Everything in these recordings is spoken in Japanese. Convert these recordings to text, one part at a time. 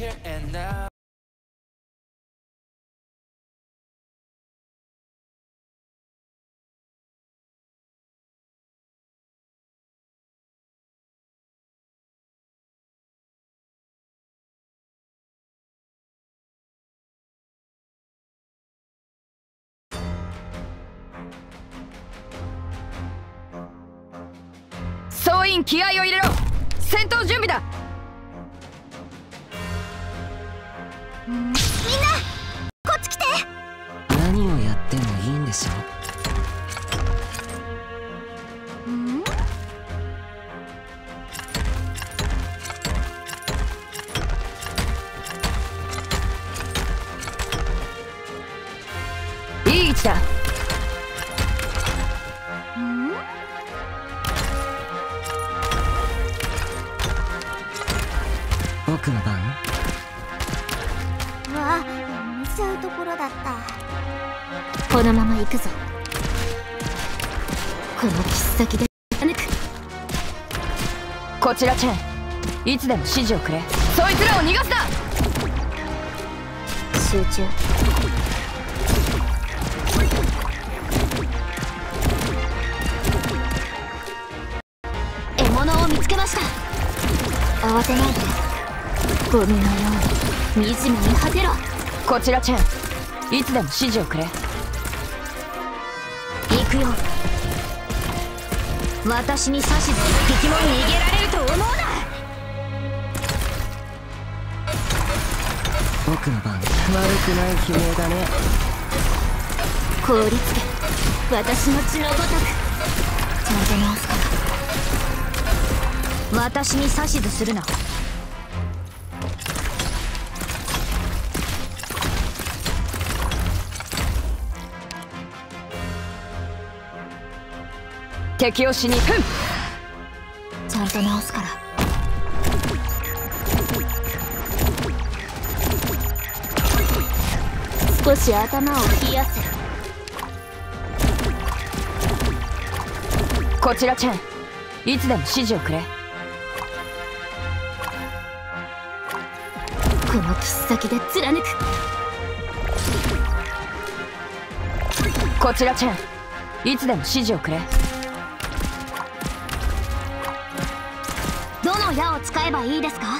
here and now.総員気合を入れろ。戦闘準備だ。みんなこっち来て。何をやってもいいんでしょ。ん？いい位置だ。僕の番。わあ、見ちゃうところだった。このまま行くぞ。この切っ先で抜く。こちらチェン、いつでも指示をくれ。そいつらを逃がすな。集中。獲物を見つけました。慌てないで。ゴミのように惨めに果てろ。こちらチェン、いつでも指示をくれ。行くよ。私に指図一匹も逃げられると思うな。僕の番。悪くない悲鳴だね。凍りつけ、私の血のごとく。ちゃんと直すから。私に指図するな。敵をしに、ちゃんと直すから。少し頭を冷やせ。こちらチェン、いつでも指示をくれ。この切っ先で貫く。こちらチェン、いつでも指示をくれ。矢を使えばいいですか。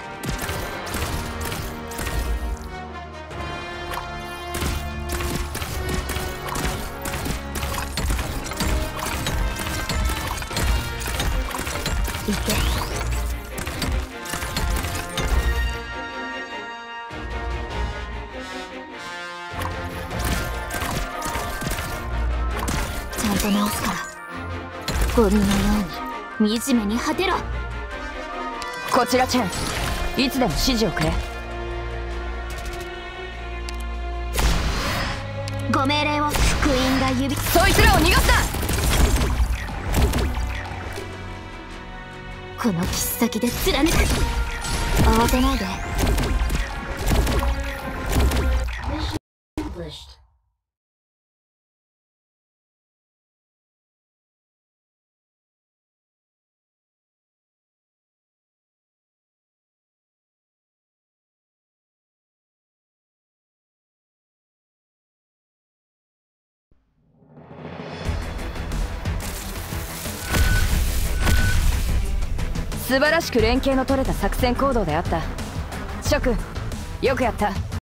いけ。ちゃんと直すから。ゴミのように惨めに果てろ。こちらチェン、いつでも指示をくれ。ご命令を。福音が指。そいつらを逃がすな。この切っ先で貫く。慌てないで。素晴らしく連携の取れた作戦行動であった。諸君、よくやった。